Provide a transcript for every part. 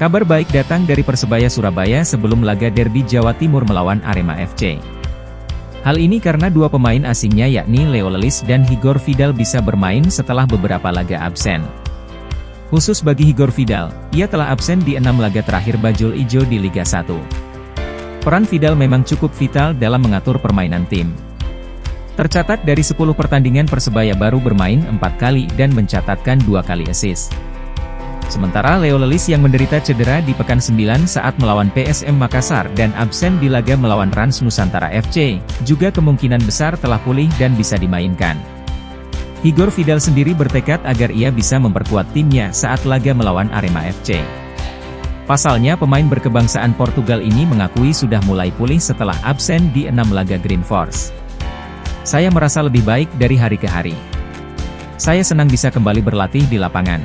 Kabar baik datang dari Persebaya Surabaya sebelum laga derby Jawa Timur melawan Arema FC. Hal ini karena dua pemain asingnya yakni Leo Lelis dan Higor Vidal bisa bermain setelah beberapa laga absen. Khusus bagi Higor Vidal, ia telah absen di 6 laga terakhir Bajul Ijo di Liga 1. Peran Vidal memang cukup vital dalam mengatur permainan tim. Tercatat dari 10 pertandingan Persebaya baru bermain 4 kali dan mencatatkan 2 kali assist. Sementara Leo Lelis yang menderita cedera di pekan 9 saat melawan PSM Makassar dan absen di laga melawan Rans Nusantara FC, juga kemungkinan besar telah pulih dan bisa dimainkan. Higor Vidal sendiri bertekad agar ia bisa memperkuat timnya saat laga melawan Arema FC. Pasalnya pemain berkebangsaan Portugal ini mengakui sudah mulai pulih setelah absen di 6 laga Green Force. Saya merasa lebih baik dari hari ke hari. Saya senang bisa kembali berlatih di lapangan.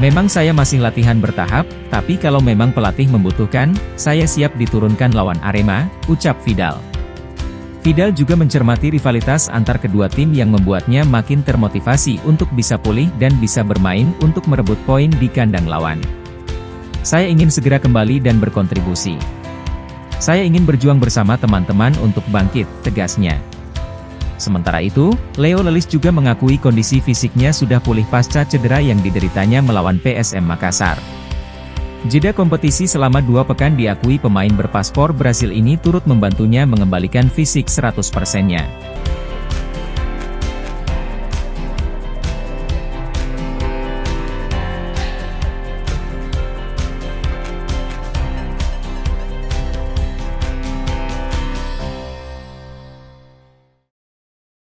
Memang saya masih latihan bertahap, tapi kalau memang pelatih membutuhkan, saya siap diturunkan lawan Arema, ucap Vidal. Vidal juga mencermati rivalitas antar kedua tim yang membuatnya makin termotivasi untuk bisa pulih dan bisa bermain untuk merebut poin di kandang lawan. Saya ingin segera kembali dan berkontribusi. Saya ingin berjuang bersama teman-teman untuk bangkit, tegasnya. Sementara itu, Leo Lelis juga mengakui kondisi fisiknya sudah pulih pasca cedera yang dideritanya melawan PSM Makassar. Jeda kompetisi selama 2 pekan diakui pemain berpaspor Brasil ini turut membantunya mengembalikan fisik 100%-nya.